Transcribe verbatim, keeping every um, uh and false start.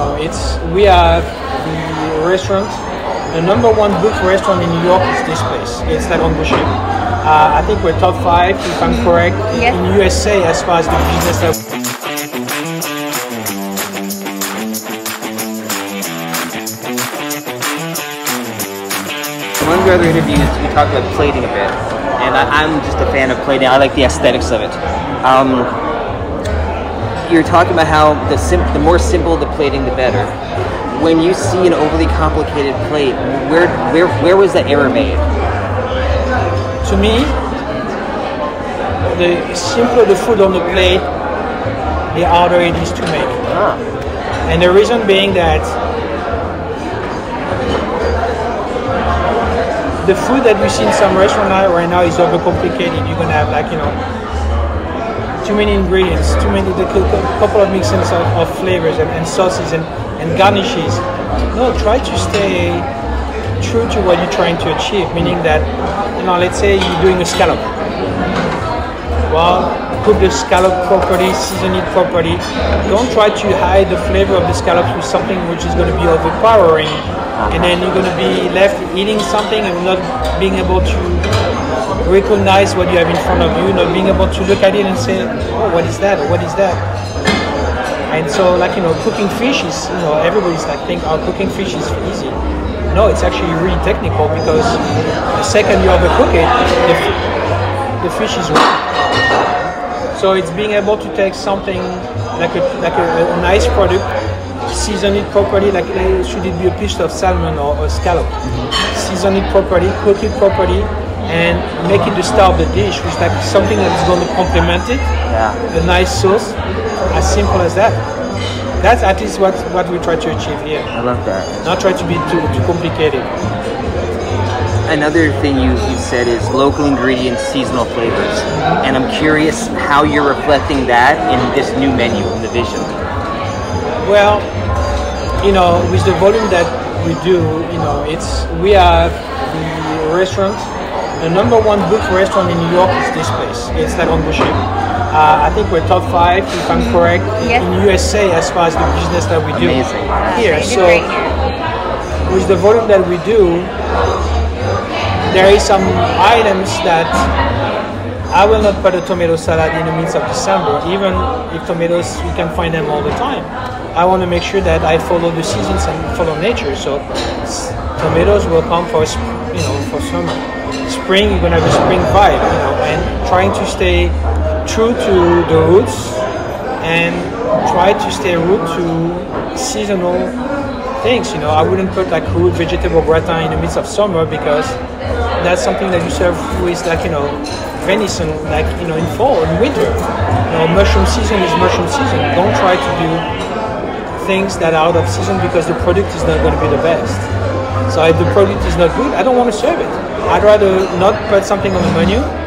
No, it's we are the restaurant. The number one booked restaurant in New York is this place. It's La Grande Bouchée. Uh, I think we're top five, if I'm correct, yes. in U S A as far as the business that. One of the other interviews, we talked about plating a bit, and I, I'm just a fan of plating. I like the aesthetics of it. Um, you're talking about how the, sim the more simple the plating, the better. When you see an overly complicated plate, where, where, where was the error made? To me, the simpler the food on the plate, the harder it is to make. Ah. And the reason being that the food that you see in some restaurant right now is overcomplicated. You're gonna have like you know too many ingredients, too many a couple of mixings of, of flavors and, and sauces and, and garnishes. No, try to stay true to what you're trying to achieve. Meaning that you know, let's say you're doing a scallop. Well, cook the scallop properly, season it properly. Don't try to hide the flavor of the scallops with something which is gonna be overpowering. And then you're going to be left eating something and not being able to recognize what you have in front of you, not being able to look at it and say, oh, what is that? Or what is that? And so, like, you know, cooking fish is, you know, everybody's like, think, oh, cooking fish is easy. No, it's actually really technical because the second you overcook it, the, the fish is raw. So it's being able to take something like a, like a, a nice product, season it properly, like should it be a piece of salmon or a scallop. Season it properly, cook it properly, and make it the star of the dish, which is like something that is going to complement it. Yeah. The nice sauce, as simple as that. That's at least what, what we try to achieve here. I love that. Not try to be too, too complicated. Another thing you, you said is local ingredients, seasonal flavors. And I'm curious how you're reflecting that in this new menu, in the vision. Well, you know, with the volume that we do, you know, it's we are the restaurant. The number one booked restaurant in New York is this place. It's La Grande Bouchée. Uh, I think we're top five, if I'm correct, yes. in U S A as far as the business that we do. Amazing. Here. So, with the volume that we do, there is some items that I will not put a tomato salad in the midst of December, even if tomatoes you can find them all the time. I want to make sure that I follow the seasons and follow nature. So tomatoes will come for you know for summer. Spring, you're gonna have a spring vibe, you know, and trying to stay true to the roots and try to stay root to seasonal things. You know, I wouldn't put like root vegetable gratin in the midst of summer because that's something that you serve with like you know venison like you know in fall and winter. You know, mushroom season is mushroom season. Don't try to do things that are out of season because the product is not going to be the best. So if the product is not good, I don't want to serve it. I'd rather not put something on the menu